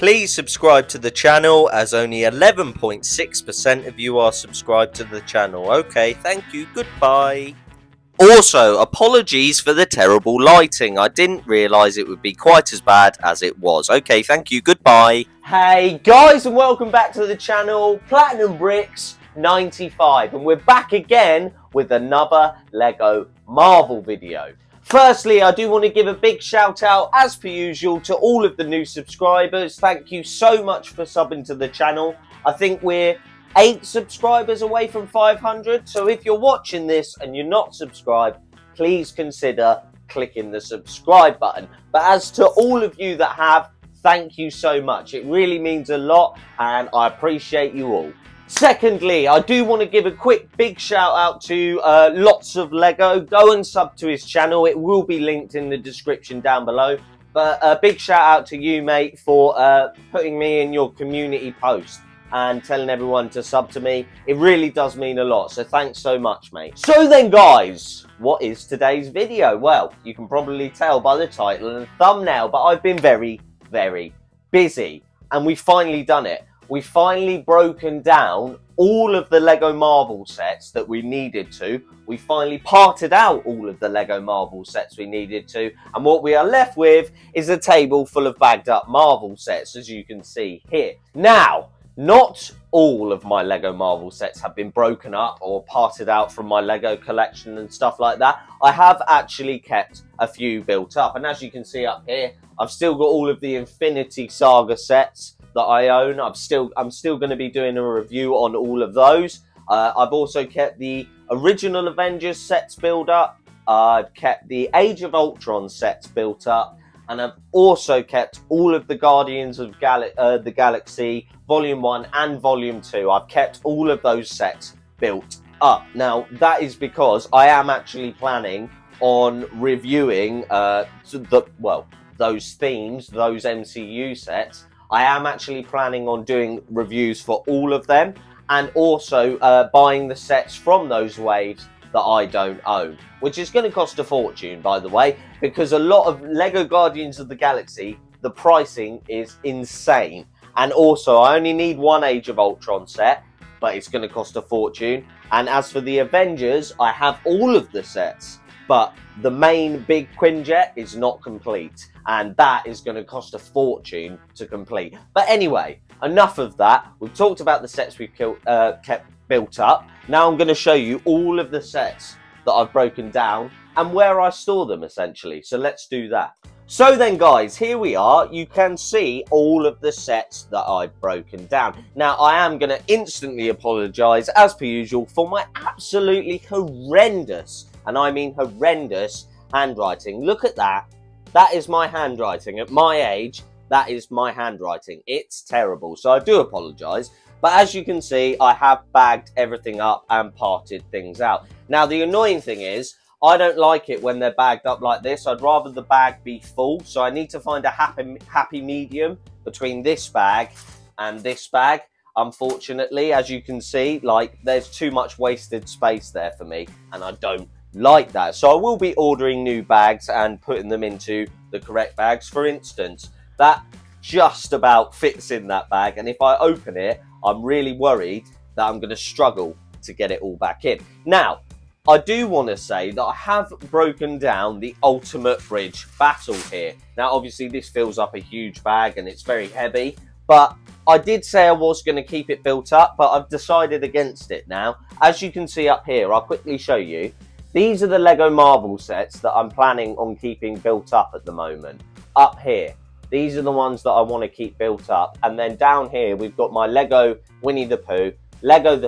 Please subscribe to the channel, as only 11.6% of you are subscribed to the channel. Okay, thank you, goodbye. Also, apologies for the terrible lighting. I didn't realise it would be quite as bad as it was. Okay, thank you, goodbye. Hey guys, and welcome back to the channel, Platinum Bricks 95. And we're back again with another LEGO Marvel video. Firstly, I do want to give a big shout out, as per usual, to all of the new subscribers. Thank you so much for subbing to the channel. I think we're 8 subscribers away from 500. So if you're watching this and you're not subscribed, please consider clicking the subscribe button. But as to all of you that have, thank you so much. It really means a lot and I appreciate you all. Secondly, I do want to give a quick big shout out to Lots of Lego. Go and sub to his channel. It will be linked in the description down below. But a big shout out to you, mate, for putting me in your community post and telling everyone to sub to me. It really does mean a lot. So thanks so much, mate. So then, guys, what is today's video? Well, you can probably tell by the title and the thumbnail, but I've been very, very busy. And we've finally done it. We've finally broken down all of the LEGO Marvel sets that we needed to. We finally parted out all of the LEGO Marvel sets we needed to. And what we are left with is a table full of bagged up Marvel sets, as you can see here. Now, not all of my LEGO Marvel sets have been broken up or parted out from my LEGO collection and stuff like that. I have actually kept a few built up. And as you can see up here, I've still got all of the Infinity Saga sets that I own. I'm still going to be doing a review on all of those. I've also kept the original Avengers sets built up. I've kept the Age of Ultron sets built up, and I've also kept all of the Guardians of the Galaxy Volume 1 and Volume 2. I've kept all of those sets built up. Now that is because I am actually planning on reviewing those themes, those MCU sets. I am actually planning on doing reviews for all of them, and also buying the sets from those waves that I don't own, which is going to cost a fortune, by the way, because a lot of LEGO Guardians of the Galaxy, the pricing is insane. And also, I only need one Age of Ultron set, but it's going to cost a fortune. And as for the Avengers, I have all of the sets, but the main big Quinjet is not complete. And that is going to cost a fortune to complete. But anyway, enough of that. We've talked about the sets we've kept built up. Now I'm going to show you all of the sets that I've broken down and where I store them, essentially. So let's do that. So then, guys, here we are. You can see all of the sets that I've broken down. Now, I am going to instantly apologise, as per usual, for my absolutely horrendous, and I mean horrendous, handwriting. Look at that. That is my handwriting. At my age, that is my handwriting. It's terrible, so I do apologise. But as you can see, I have bagged everything up and parted things out. Now, the annoying thing is, I don't like it when they're bagged up like this. I'd rather the bag be full, so I need to find a happy medium between this bag and this bag. Unfortunately, as you can see, like, there's too much wasted space there for me, and I don't like that. So I will be ordering new bags and putting them into the correct bags. For instance, that just about fits in that bag, and if I open it, I'm really worried that I'm going to struggle to get it all back in. Now, I do want to say that I have broken down the Ultimate Bridge Battle here. Now, obviously, this fills up a huge bag and it's very heavy, but I did say I was going to keep it built up, but I've decided against it now. As you can see up here, I'll quickly show you. These are the LEGO Marvel sets that I'm planning on keeping built up at the moment. Up here, these are the ones that I want to keep built up. And then down here, we've got my LEGO Winnie the Pooh, LEGO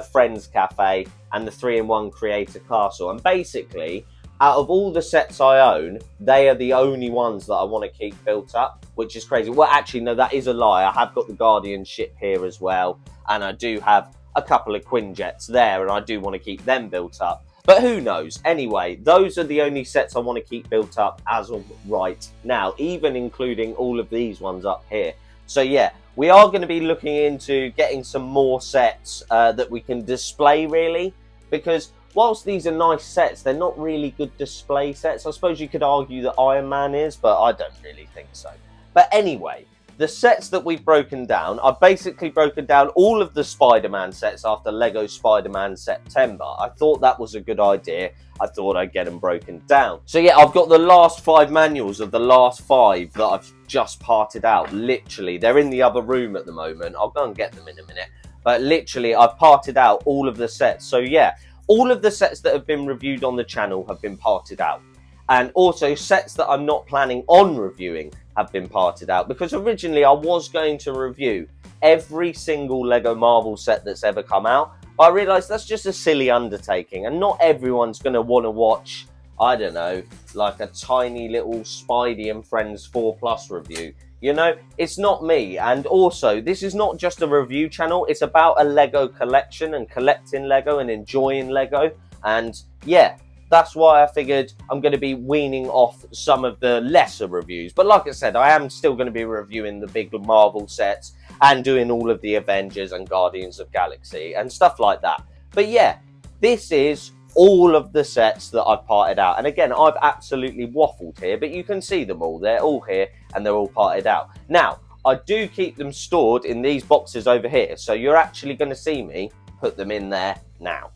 Friends Cafe, and the 3-in-1 Creator Castle. And basically, out of all the sets I own, they are the only ones that I want to keep built up, which is crazy. Well, actually, no, that is a lie. I have got the Guardian ship here as well. And I do have a couple of Quinjets there, and I do want to keep them built up. But who knows? Anyway, those are the only sets I want to keep built up as of right now, even including all of these ones up here. So yeah, we are going to be looking into getting some more sets that we can display, really, because whilst these are nice sets, they're not really good display sets. I suppose you could argue that Iron Man is, but I don't really think so. But anyway, the sets that we've broken down, I've basically broken down all of the Spider-Man sets after Lego Spider-Man September. I thought that was a good idea. I thought I'd get them broken down. So yeah, I've got the last 5 manuals of the last 5 that I've just parted out, literally. They're in the other room at the moment. I'll go and get them in a minute. But literally, I've parted out all of the sets. So yeah, all of the sets that have been reviewed on the channel have been parted out. And also, sets that I'm not planning on reviewing have been parted out. Because originally, I was going to review every single Lego Marvel set that's ever come out. But I realised that's just a silly undertaking. And not everyone's going to want to watch, I don't know, like a tiny little Spidey and Friends 4+ review. You know, it's not me. And also, this is not just a review channel. It's about a Lego collection and collecting Lego and enjoying Lego. And yeah, that's why I figured I'm going to be weaning off some of the lesser reviews. But like I said, I am still going to be reviewing the big Marvel sets and doing all of the Avengers and Guardians of the Galaxy and stuff like that. But yeah, this is all of the sets that I've parted out. And again, I've absolutely waffled here, but you can see them all. They're all here and they're all parted out. Now, I do keep them stored in these boxes over here, so you're actually going to see me put them in there now.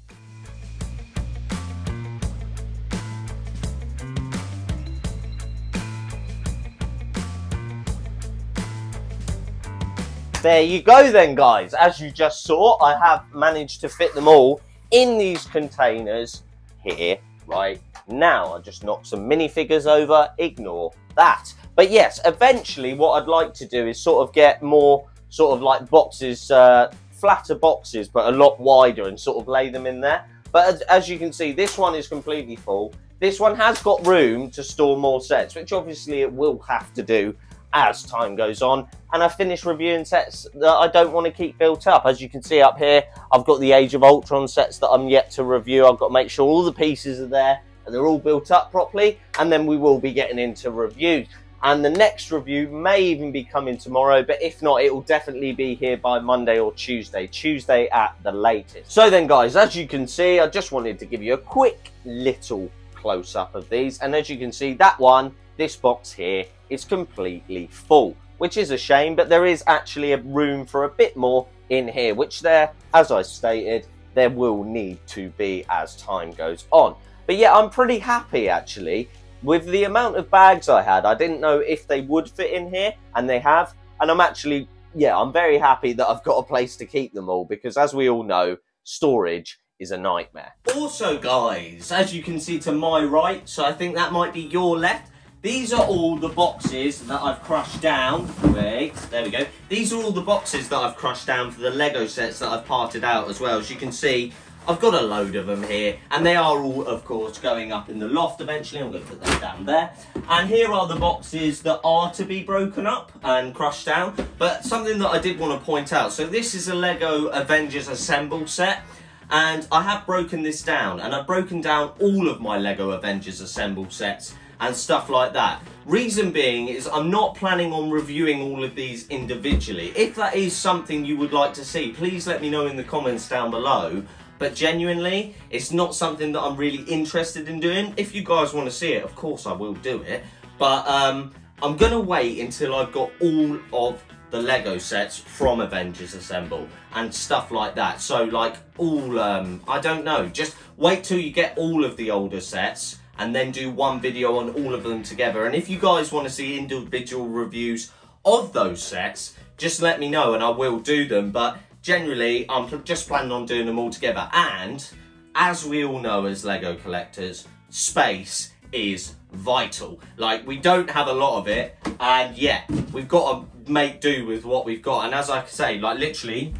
There you go then, guys. As you just saw, I have managed to fit them all in these containers here right now. I just knocked some minifigures over, ignore that. But yes, eventually what I'd like to do is sort of get more sort of like boxes, flatter boxes, but a lot wider, and sort of lay them in there. But as you can see, this one is completely full. This one has got room to store more sets, which obviously it will have to do as time goes on, and I finish reviewing sets that I don't want to keep built up. As you can see up here, I've got the Age of Ultron sets that I'm yet to review. I've got to make sure all the pieces are there and they're all built up properly, and then we will be getting into reviews. And the next review may even be coming tomorrow, but if not, it will definitely be here by Monday or Tuesday. Tuesday at the latest. So then, guys, as you can see, I just wanted to give you a quick little close-up of these, and as you can see, that one, this box here, is completely full, which is a shame, but there is actually a room for a bit more in here, which there, as I stated, there will need to be as time goes on. But yeah, I'm pretty happy actually with the amount of bags I had. I didn't know if they would fit in here, and they have, and I'm actually, yeah, I'm very happy that I've got a place to keep them all, because as we all know, storage is a nightmare. Also, guys, as you can see to my right, so I think that might be your left, these are all the boxes that I've crushed down. Wait, there we go. These are all the boxes that I've crushed down for the Lego sets that I've parted out as well. As you can see, I've got a load of them here. And they are all, of course, going up in the loft eventually. I'm going to put them down there. And here are the boxes that are to be broken up and crushed down. But something that I did want to point out. So this is a Lego Avengers Assemble set. And I have broken this down. And I've broken down all of my Lego Avengers Assemble sets and stuff like that. Reason being is I'm not planning on reviewing all of these individually. If that is something you would like to see, please let me know in the comments down below. But genuinely, it's not something that I'm really interested in doing. If you guys want to see it, of course I will do it. But I'm going to wait until I've got all of the Lego sets from Avengers Assemble and stuff like that. So like all, I don't know, just wait till you get all of the older sets, and then do one video on all of them together. And if you guys want to see individual reviews of those sets, just let me know and I will do them. But generally, I'm just planning on doing them all together. And as we all know as Lego collectors, space is vital. Like, we don't have a lot of it. And yeah, we've got to make do with what we've got. And as I say, like literally,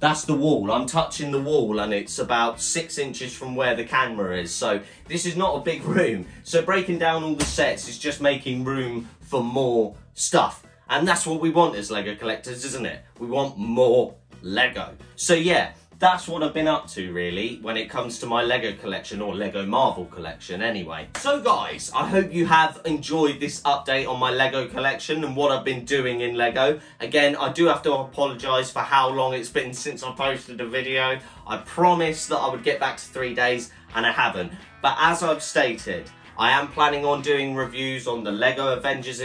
that's the wall. I'm touching the wall and it's about 6 inches from where the camera is. So this is not a big room. So breaking down all the sets is just making room for more stuff. And that's what we want as Lego collectors, isn't it? We want more Lego. So yeah, that's what I've been up to really when it comes to my Lego collection, or Lego Marvel collection anyway. So guys, I hope you have enjoyed this update on my Lego collection and what I've been doing in Lego. Again, I do have to apologise for how long it's been since I posted a video. I promised that I would get back to 3 days and I haven't. But as I've stated, I am planning on doing reviews on the Lego Avengers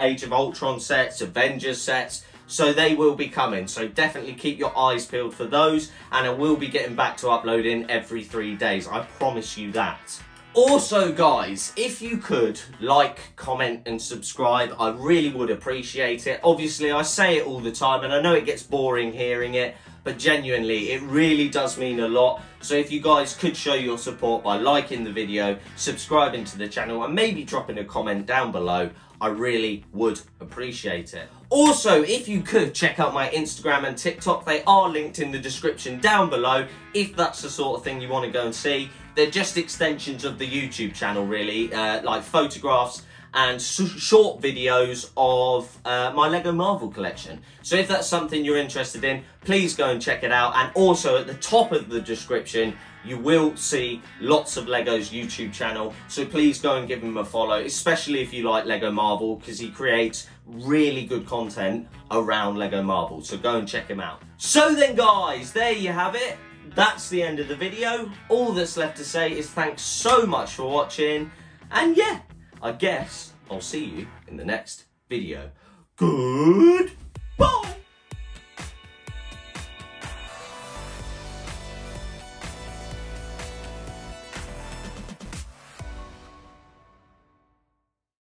Age of Ultron sets, Avengers sets, so they will be coming. So definitely keep your eyes peeled for those, and I will be getting back to uploading every 3 days. I promise you that. Also guys, if you could like, comment and subscribe, I really would appreciate it. Obviously I say it all the time and I know it gets boring hearing it, but genuinely it really does mean a lot. So if you guys could show your support by liking the video, subscribing to the channel and maybe dropping a comment down below, I really would appreciate it. Also, if you could check out my Instagram and TikTok, they are linked in the description down below if that's the sort of thing you want to go and see. They're just extensions of the YouTube channel really, like photographs and short videos of my Lego Marvel collection. So if that's something you're interested in, please go and check it out. And also at the top of the description, you will see Lots of Lego's YouTube channel, so please go and give him a follow, especially if you like Lego Marvel, because he creates really good content around Lego Marvel, so go and check him out. So then guys, there you have it. That's the end of the video. All that's left to say is thanks so much for watching, and yeah, I guess I'll see you in the next video. Goodbye!